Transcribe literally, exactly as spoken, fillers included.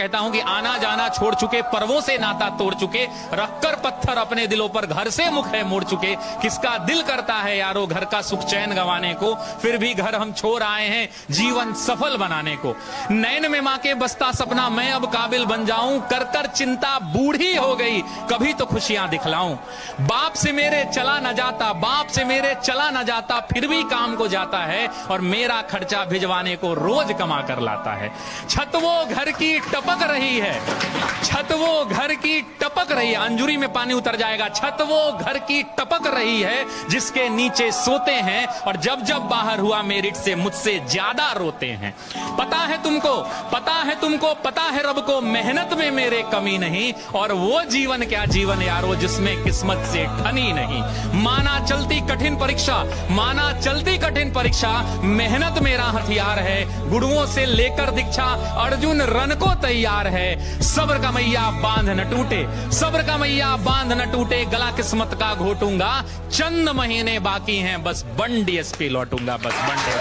कहता हूं कि आना जाना छोड़ चुके, पर्वों से नाता तोड़ चुके, रखकर पत्थर अपने दिलों पर घर से मुख है मोड़ चुके। किसका दिल करता है यारो घर का सुख चैन गंवाने को, फिर भी घर हम छोड़ आए हैं जीवन सफल बनाने को। नैन में मां के बसता सपना मैं अब काबिल बन जाऊं, कर कर चिंता बूढ़ी हो गई कभी तो खुशियां दिखलाऊं। बाप से मेरे चला न जाता, बाप से मेरे चला न जाता, फिर भी काम को जाता है और मेरा खर्चा भिजवाने को रोज कमा कर लाता है। छत वो घर की टपक रही है, छत वो घर की टपक रही है, अंजुरी में पानी उतर जाएगा। छत वो घर की टपक रही है जिसके नीचे सोते हैं और जब जब बाहर हुआ मेरिट से मुझसे ज्यादा रोते हैं। पता है तुमको, पता है तुमको, पता है रब को मेहनत में मेरे कमी नहीं, और वो जीवन क्या जीवन यारो जिसमें किस्मत से ठनी नहीं। माना चलती कठिन परीक्षा, माना चलती कठिन परीक्षा, मेहनत मेरा हथियार है, गुरुओं से लेकर दीक्षा अर्जुन रण को तैयार है। सब्र का मैया बांध न टूटे, सब्र का मैया बांध न टूटे, गला किस्मत का घोटूंगा, चंद महीने बाकी हैं बस बन डीएसपी लौटूंगा, बस बन।